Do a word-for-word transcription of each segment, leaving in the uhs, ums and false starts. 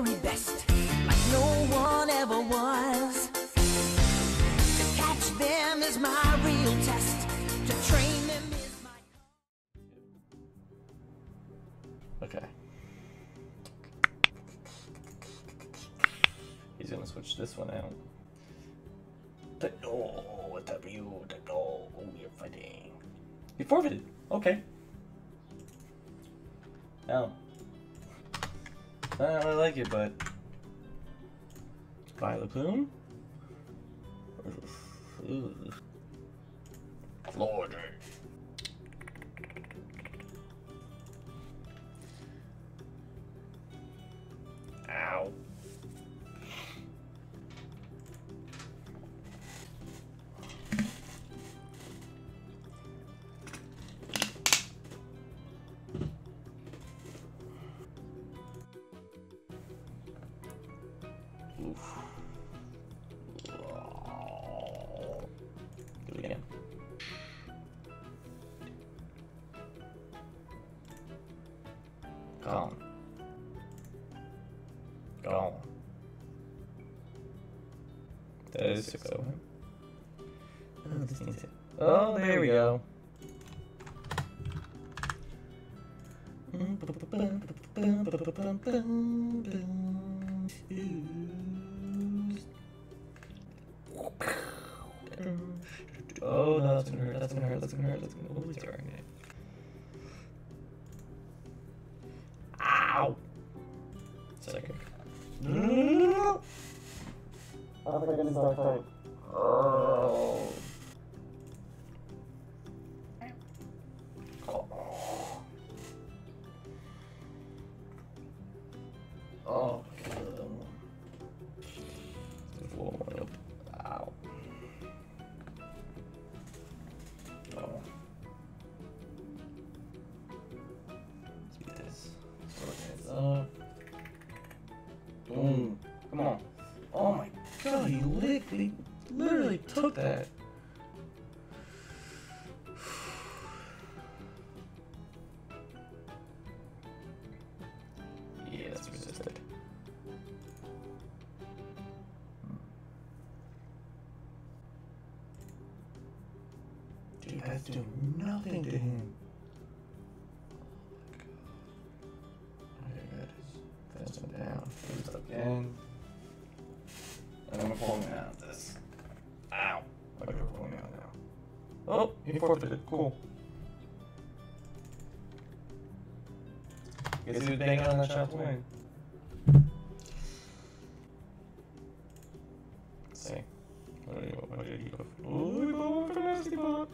very best, like no one ever was. To catch them is my real test, to train them is my... Okay. He's gonna switch this one out. No, W, no, we're fighting. You forfeited. Okay. Now, I don't really like it, but Vileplume? Lord. Ow. Gone. Gone. That is six of them. Oh, this needs it. Oh, there we go. Oh, no, that's gonna hurt, that's gonna hurt, that's gonna hurt, that's gonna hurt, that's gonna hurt. Ow! Second. No! I think I can start fighting. Oh. Oh. Oh. Uh, boom. Come on. Oh my god, he literally, literally took that. Yeah, that's resisted. Dude, that's doing nothing to him. Down, again. And I'm pulling out of this. Ow! Okay, we're pulling out now. Oh, he forfeited. Cool. Guess he was banging on that shot to win. Let's see. What did he go? What did he go? Oh, he bought for nasty bot.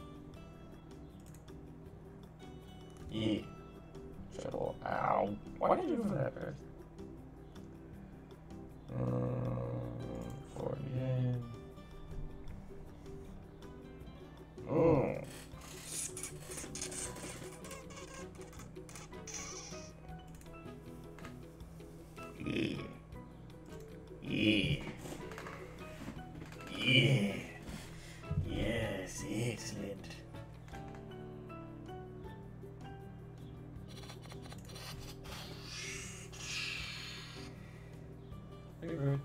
Yeah. Shuttle. Ow. Why did you do that first? Yeah. Yeah. Yeah. Yes, excellent.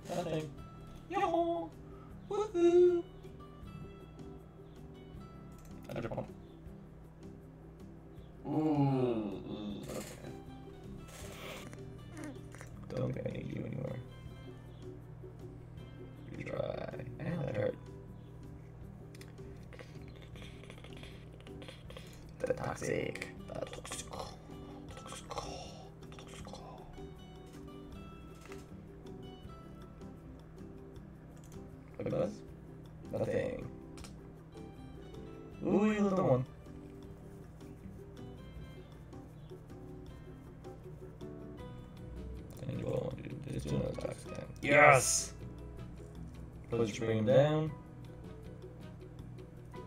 Nothing. Yo! Woohoo! Another one. Ooh. Okay. Don't think I need you anymore. You try. And that hurt. The toxic. The toxic. Toxic. Toxic. What does? Nothing. Ooh, you little one. Yes! Let's bring him down.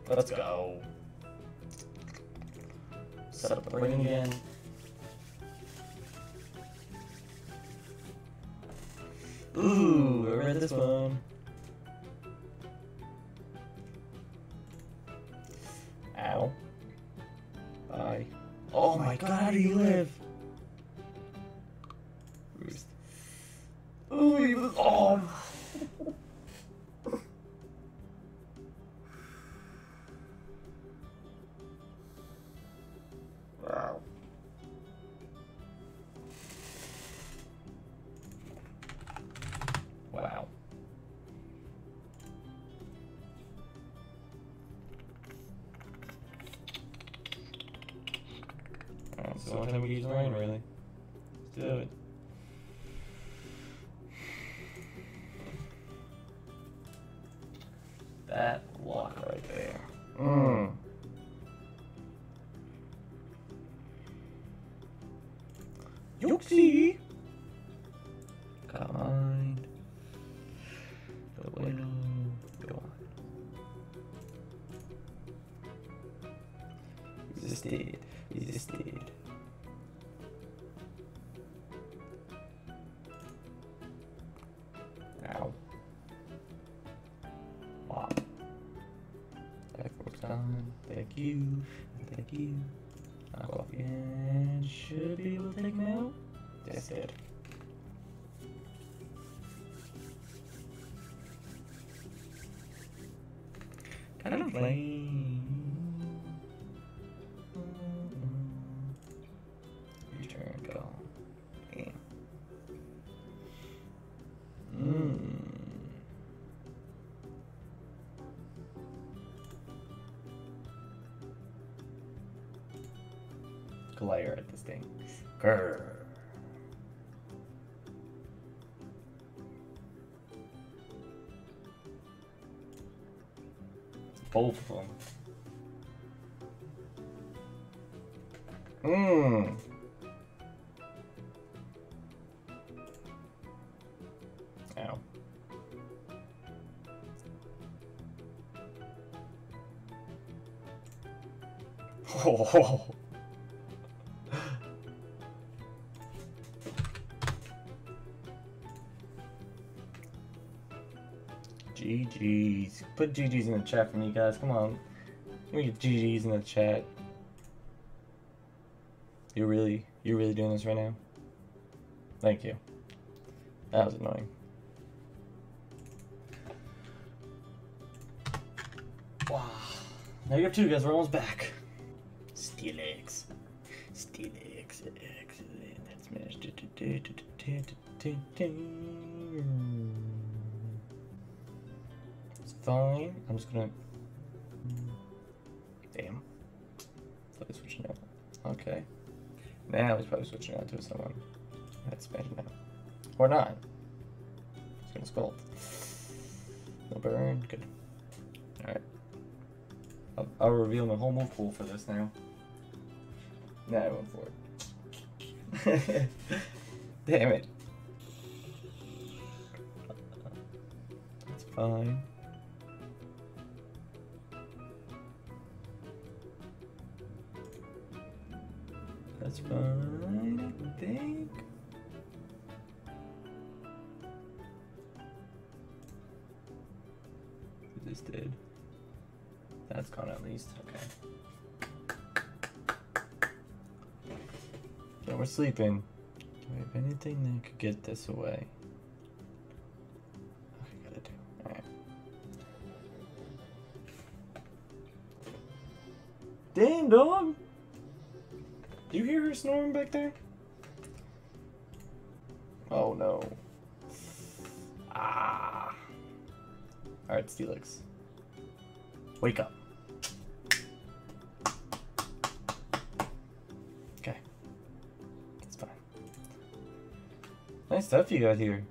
Let's go. Set up the ring again. Ooh, I read this one. Ow. Bye. Oh my god, how do you live? Ooh, he was off. Wow. Wow. That's the only time we use rain, really. Let's do it. That block right there. Mm. Yoxie! Got mine. The window. Go on. Resisted. Resisted. Ow. Wop. That works on. Thank you. Thank you. Knock off again. Should be able to take him out. That's it. Kind of lame. Return go. Damn. Mmm. Glare at this thing. Grr. Both of them. Mmm. Ow. Oh. G G's. Put G G's in the chat for me, guys. Come on. Let me get G G's in the chat. You're really, you're really doing this right now? Thank you. That was annoying. Wow. Negative two, guys. We're almost back. Steelix. Steelix. Excellent. That's managed. Fine. I'm just gonna. Damn. Probably switching out. Okay. Now he's probably switching out to someone. That's bad now. Or not. He's gonna sculpt. No burn. Good. Alright. I'll, I'll reveal my whole move pool for this now. Nah, I went for it. Damn it. That's fine. That's fine, I think. Is this dead? That's gone at least, okay. Yeah, we're sleeping. Do we have anything that could get this away? Okay, gotta do. Alright. Damn, dog! Do you hear her snoring back there? Oh no. Ah. Alright, Steelix. Wake up. Okay. That's fine. Nice stuff you got here.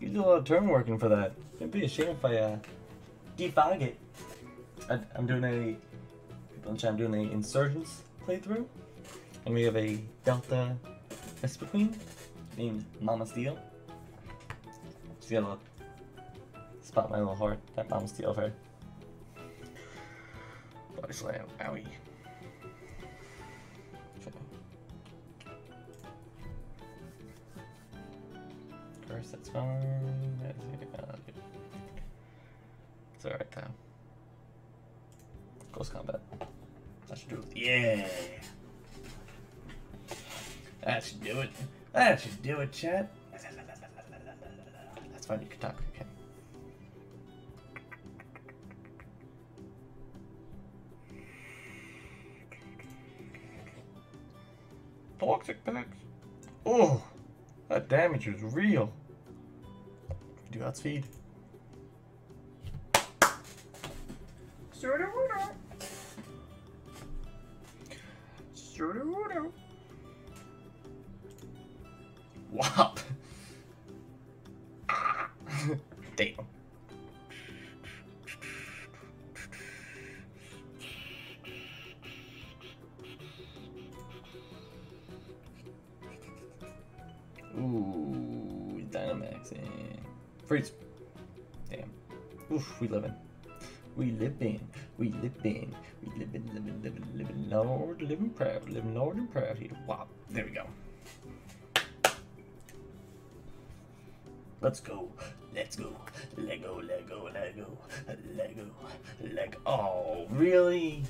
You did a lot of turn working for that. It'd be a shame if I uh, defog it. I, I'm doing a. I'm doing an Insurgents playthrough, and we have a Delta Esper Queen named Mama Steel. She's got a little spot my little heart, that Mama Steel of her. Body slam, owie. Okay. Curse, that's fine. That's it. It's alright though. Close combat. That should do it. Yeah! That should do it. That should do it, chat. That's fine, you can talk. Okay. Toxic packs. Oh, that damage was real. Do outspeed. Wop. Damn. Ooh, Dynamaxing. Freeze. Damn. Oof, we livin'. We livin'. We livin'. We livin', livin', livin', livin', Lord, livin' proud, livin' Lord and proud here. Wop. There we go. Let's go, let's go, let go, let go, let go, let go, let go. Oh, really?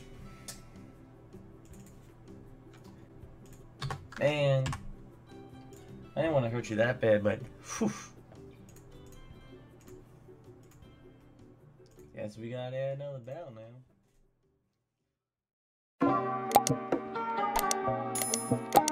Man, I didn't want to hurt you that bad, but whew. Guess we gotta add another battle now.